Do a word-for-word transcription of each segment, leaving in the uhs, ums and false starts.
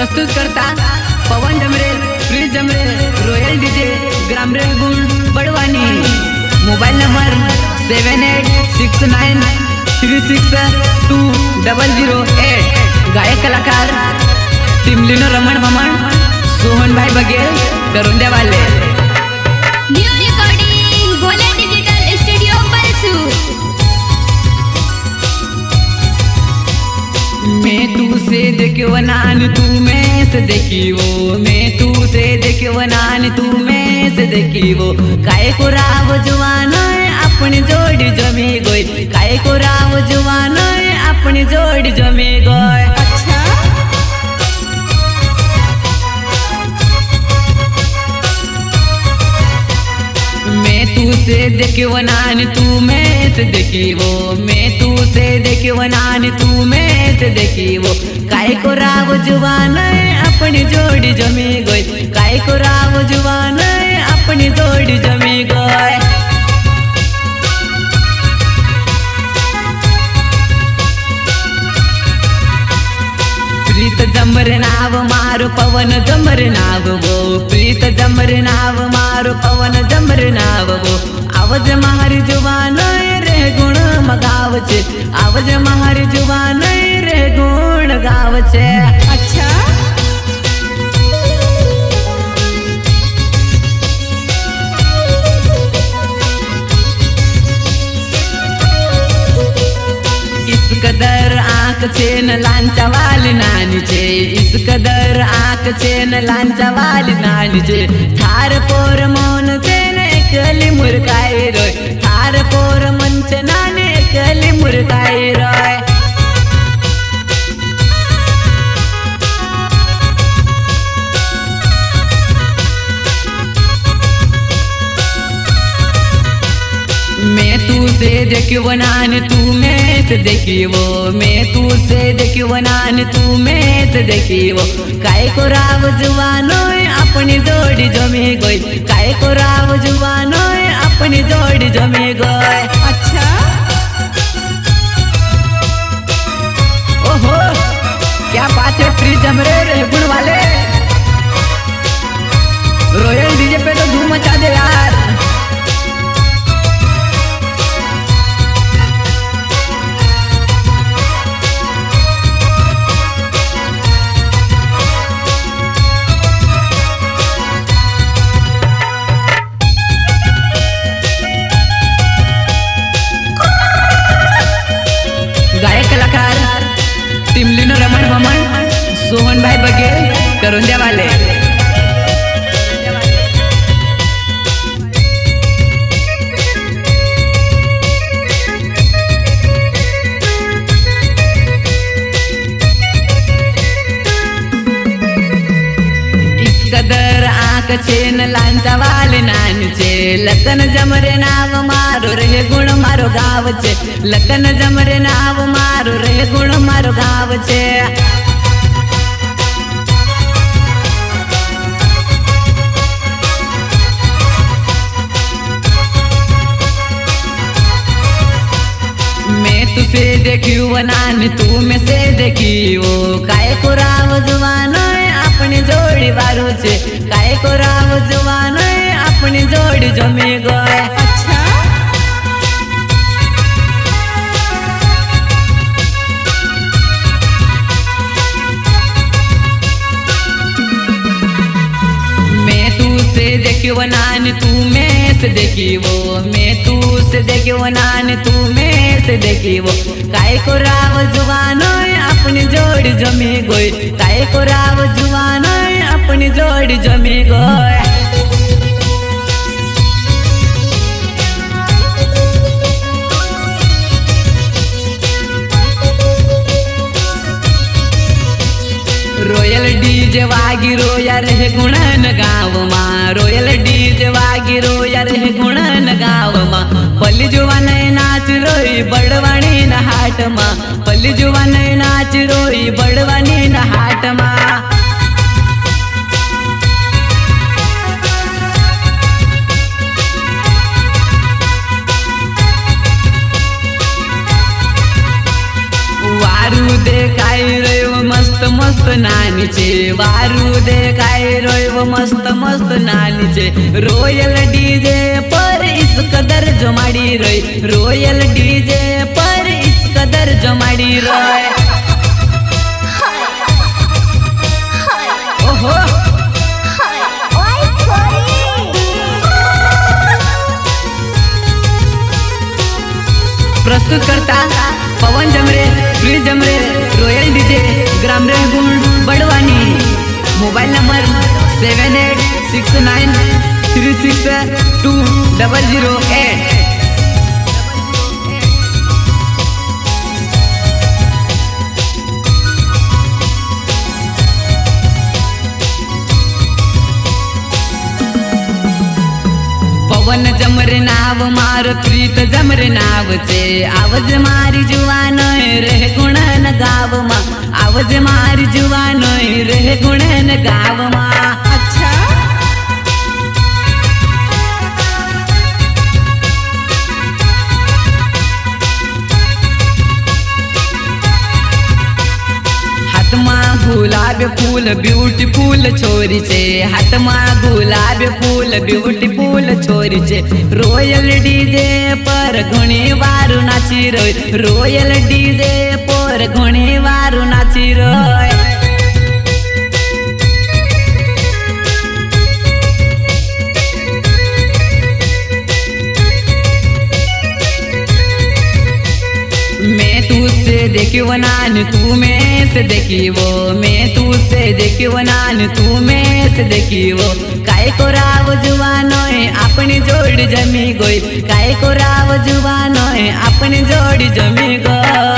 प्रस्तुत करता Pawan Jamre, Preet Jamre, royal DJ ग्रामरेल गुंड Barwani. Mobile number seven eight six nine three six two double zero eight. गायक कलाकार टिमलिनो रमण ममण, सोहन भाई बघेल, दरुंदे वाले। न्यू रिकॉर्डिंग बोले डिजिटल स्टूडियो परसू। मैं तुझसे देखियो नान तू मैं से देखी वो, मैं तुझसे देखियो नान तू मैं से देखी वो। काय को राव जवाना अपनी जोड़ी जमी गई, काय को राव जवाना अपनी जोड़ी जमी गई। तू से देखे वो नान तू मैं से देखी वो, मैं तू से देखे वो नान तू मैं से देखी वो। काय को राव जुबान अपनी जोड़ी जमी गई, काय को राव जुबान अपनी जोड़ी जमी गई। प्रीत जमरे नाव मारो पवन जमरे नाव वो, प्रीत जमरे नाव मारो पवन जमरे नाव वो। आवज मारी जुबान रे गुण मगाव छे, आवज मारी जुबान रे गुण गाव छे। अच्छा कदर आँख छे न लांचा वाली नानी छे, इस कदर आँख छे न लांचा वाली नानी छे। थार पोर मन छे न एकली मुरकाई रोय, थार पोर मन छे नानी एकली मुरकाई रोय। मैं तू से देखियो वो नान तू मैं से देखी वो, मैं तू से देखियो वो नान तू मैं से देखी वो। काय को राव जुबानो अपनी जोड़ी जमी गई, काय को राव जुबानो अपनी जोड़ी जमी गई। अच्छा ओहो क्या बात है। प्रीत जमरे रे गुण वाले, रॉयल डीजे पे तो धूम मचा दे यार। टिमलिनो रमण भमण, सोहन भाई बघेल, करुंदे वाले। इस कदर आँख छे न लांचा वाली नानी छे, लखन जमरे नाव मारो रे गुण मारो गाव छे, लखन जमरे नाव मारो रे गुण मारो गाव छे। मैं तुझे देखियो नान तू मैं से देखी वो, काय को राव जुबानो अपनी जोड़ी वारो छे, काय को राव जुबानो अपनी जोड़ी जमी गए। अच्छा देखियो वो नान तू मैं से देखी वो, मैं तू से देखियो वो नान तू मैं से देखी वो। काय को राव जुबानो अपनी जोड़ी जमी गई, काय को राव जुबानो अपनी जोड़ी जमी गई। रॉयल डीजे वागी रो यार हे गुणन गाँव मा, रॉयल डीजे वागी रो यार हे गुणन गाँव मा। पल्ली जुवान नाच रोई बड़वानी न हाट मा, पल्ली जुवान नाच रोई बड़वानी न हाट मा। वारू दे काई रे मस्त मस्त मस्त नानी छे, वारू दे गाय रोयव मस्त मस्त नानी छे। रोयल डीजे पर इस कदर जमाड़ी रोय, रोयल डीजे पर इस कदर जमाड़ी रोय। ओहो प्रस्तुत करता पवन जमरे, प्रीत जमरे, रोयल डीजे, ग्राम रेगुंड, Barwani. Mobile number seven eight six nine three six two double zero eight. Pawan Jamre नाव मार, प्रीत जमरे नाव छे। आवज मारी जुवान रहे गुणन गाव मा, आवज मारी जुवान रहे गुणन गाव मा। अच्छा हाथ मा गुलाब फूल ब्यूटीफुल छोरी छे, हाथ मा गुलाब फूल ब्यूटीफुल छोरी छे। रोयल डीजे पर घणी वारू नाची रोय, रोयल डीजे पर घणी वारू नाची रोय। तुझसे देखी वो नान तू में से देखी वो, मैं तुझसे देखी वो नान तू में से देखी वो। काय को राव जुवानो है अपनी जोड़ जमी गोई, काय को राव जुवानो है अपनी जोड़ जमी गोई।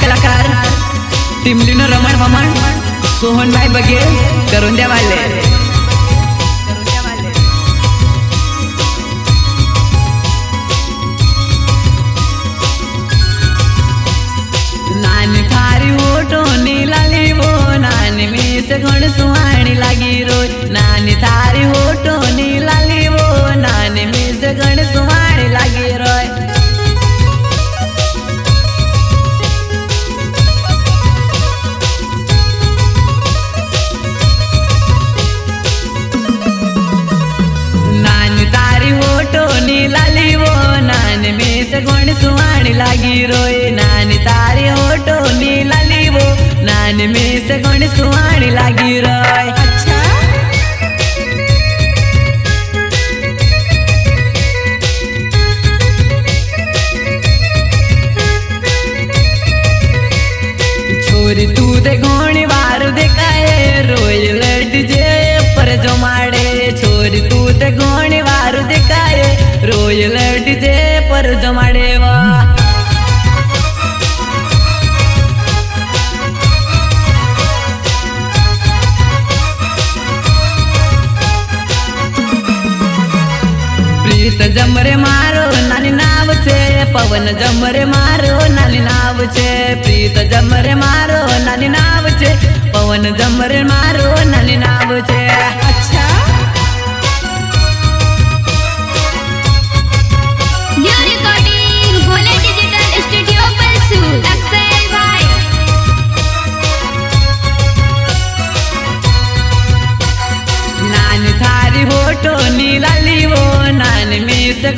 कलाकार टीमलीनो रमण भमण सोहन भाई बघेल करून द्या वाले। लागी रोय नानी तारी ओटो नीला लीवो, नानी में से गुण सुहानी लागी रोय। अच्छा छोरी तू दे घोणी वारू देखाए, रोयल डीजे पर जमाड़े। छोरी तू दे घोणी वारू देखाए, रोयल डीजे पर जमाड़े। वाह प्रीत जमरे मारो नानी नाव छे, पवन जमरे मारो नानी नाव छे। प्रीत जमरे मारो नानी नाव छे, पवन जमरे मारो नानी नाव छे। अच्छा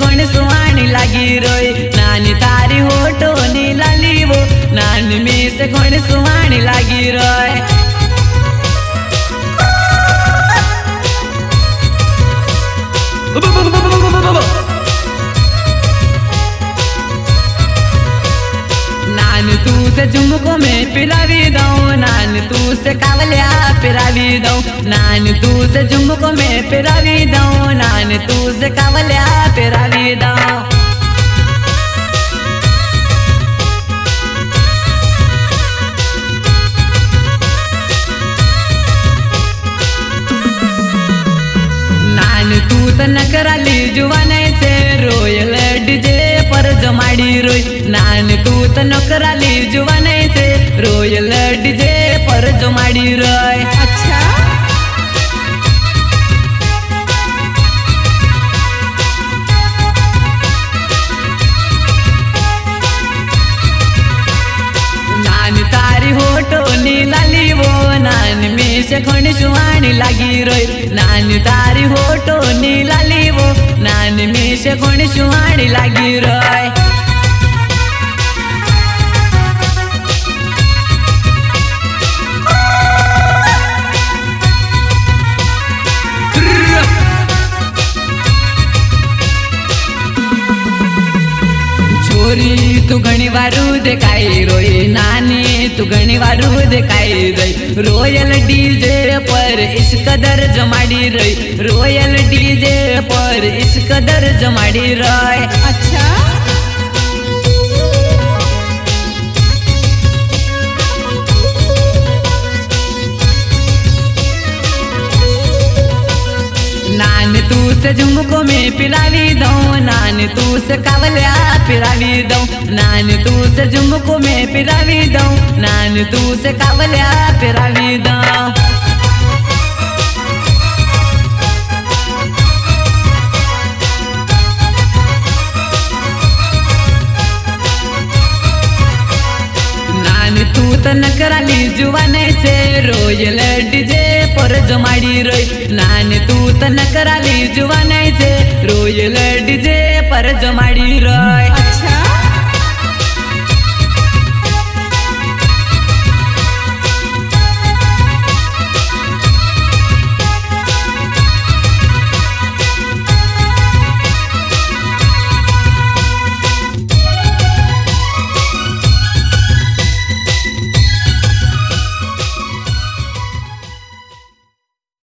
कोणी सुहानी लागी रोय नानी तारी होटो नीला लीवो, नानी में से कोणी सुहानी लागी रोय। नानी तू से झुमको में पिलावी दऊं, नानी तू से कावलिया पिरावी दऊं, नानी तू से झुमको में पिरावी दऊं, नानी तू से कावलिया पिरावी दऊं। नानी तू तो नकराली जुवाने छे, रोयल डीजे पर जमाड़ी रोय। नानी तू तो नकराली जुवाने छे, रोयल डीजे पर जमाड़ी। वाली राय। अच्छा नान तारी होटो नी लाली वो नान में से खोनी सुहानी लगी रोई। नान तारी होटो नी लाली वो नान में से खोनी सुहानी लगी रोई। तू घणी वारू देखाई रोई नानी तू घणी वारू देखाई रही। रोयल डीजे पर इस कदर जमाड़ी रही। रोयल डीजे पर इस कदर जमाड़ी रही। अच्छा नान तू से झुमको में पिलावी दऊं नान तू से कावल्या पिलावी दऊं। नान तू से झुमको में पिलावी दऊं नान तू से कावल्या पिलावी दऊं। नान तू तो नकराली जुवाने से रोयल डीजे पर जमाड़ी रोई। नान तू तो नकराली जुवाने से रोयल डीजे पर जमाड़ी रोई।